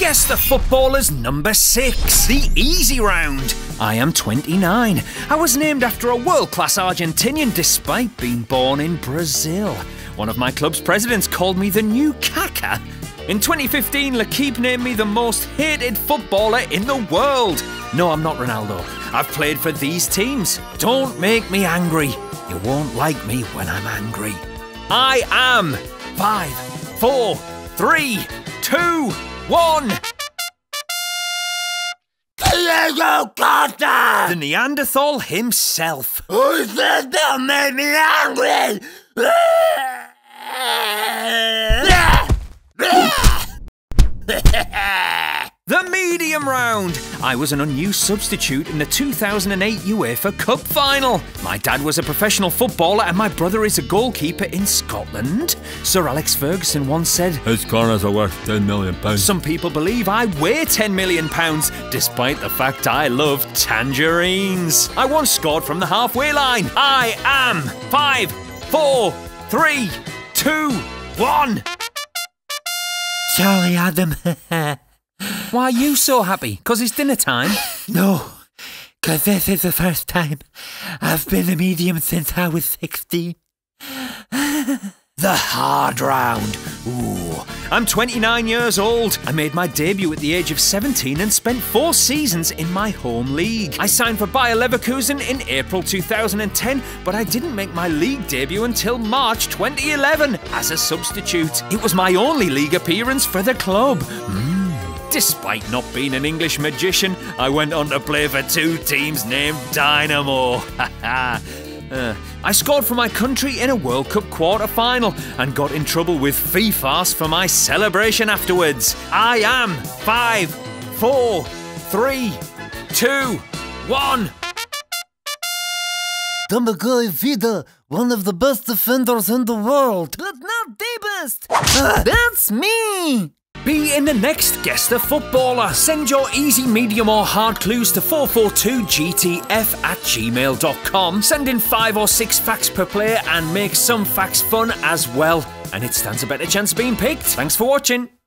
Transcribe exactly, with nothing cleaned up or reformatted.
Guess the footballer's number six. The easy round. I am twenty-nine. I was named after a world-class Argentinian despite being born in Brazil. One of my club's presidents called me the new Kaká. In twenty fifteen, L'Equipe named me the most hated footballer in the world. No, I'm not Ronaldo. I've played for these teams. Don't make me angry. You won't like me when I'm angry. I am five, four, three, two, one. Diego Costa! The Neanderthal himself. Who said that made me angry? The medium round. I was an unused substitute in the two thousand eight UEFA Cup final. My dad was a professional footballer and my brother is a goalkeeper in Scotland. Sir Alex Ferguson once said, "His corners are worth ten million pounds. Some people believe I weigh ten million pounds, despite the fact I love tangerines. I once scored from the halfway line. I am five, four, three, two, one. Charlie Adam. Why are you so happy? 'Cause it's dinner time? No, 'cause this is the first time I've been a medium since I was sixteen. The hard round. Ooh. I'm twenty-nine years old. I made my debut at the age of seventeen and spent four seasons in my home league. I signed for Bayer Leverkusen in April two thousand ten, but I didn't make my league debut until March twenty eleven as a substitute. It was my only league appearance for the club. Mm. Despite not being an English magician, I went on to play for two teams named Dynamo. Ha uh, I scored for my country in a World Cup quarter-final and got in trouble with FIFA's for my celebration afterwards. I am five, four, three, two, one. Dumbagoi Vida, one of the best defenders in the world, but not the best. Uh, that's me. Be in the next Guess the Footballer. Send your easy, medium or hard clues to four four two G T F at gmail dot com. Send in five or six facts per player and make some facts fun as well. And it stands a better chance of being picked. Thanks for watching.